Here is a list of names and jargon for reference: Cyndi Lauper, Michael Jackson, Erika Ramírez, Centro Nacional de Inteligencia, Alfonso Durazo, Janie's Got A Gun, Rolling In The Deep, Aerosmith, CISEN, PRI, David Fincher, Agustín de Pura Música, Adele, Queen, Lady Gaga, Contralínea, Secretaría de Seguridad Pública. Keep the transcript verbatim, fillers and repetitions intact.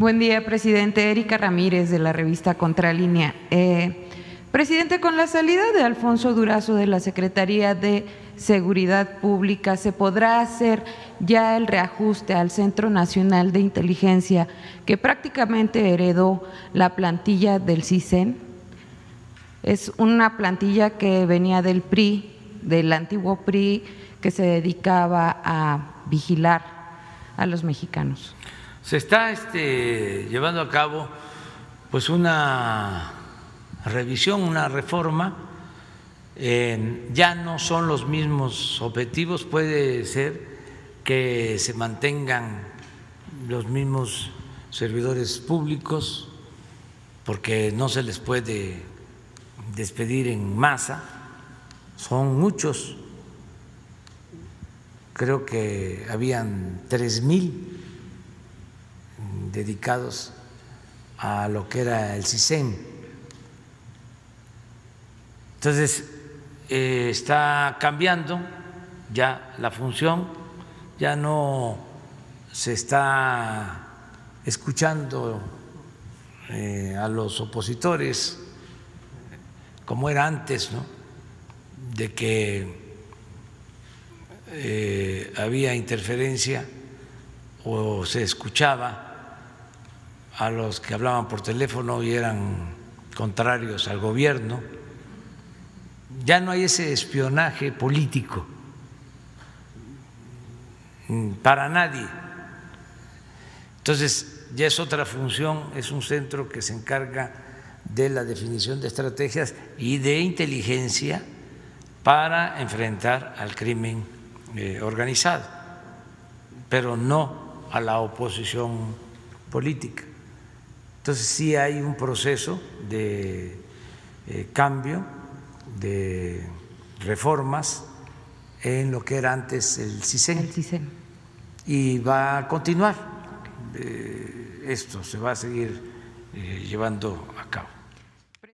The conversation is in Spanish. Buen día, presidente. Erika Ramírez, de la revista Contralínea. Eh, presidente, con la salida de Alfonso Durazo de la Secretaría de Seguridad Pública, ¿se podrá hacer ya el reajuste al Centro Nacional de Inteligencia, que prácticamente heredó la plantilla del C I S E N? Es una plantilla que venía del P R I, del antiguo P R I, que se dedicaba a vigilar a los mexicanos. Se está este, llevando a cabo pues una revisión, una reforma. Eh, ya no son los mismos objetivos, puede ser que se mantengan los mismos servidores públicos, porque no se les puede despedir en masa, son muchos, creo que habían tres mil dedicados a lo que era el C I S E N. Entonces, eh, está cambiando ya la función, ya no se está escuchando eh, a los opositores como era antes, ¿no? De que eh, había interferencia o se escuchaba a los que hablaban por teléfono y eran contrarios al gobierno. Ya no hay ese espionaje político para nadie. Entonces, ya es otra función, es un centro que se encarga de la definición de estrategias y de inteligencia para enfrentar al crimen organizado, pero no a la oposición política. Entonces sí hay un proceso de eh, cambio, de reformas en lo que era antes el C I S E N, el C I S E N. Y va a continuar, eh, esto se va a seguir eh, llevando a cabo.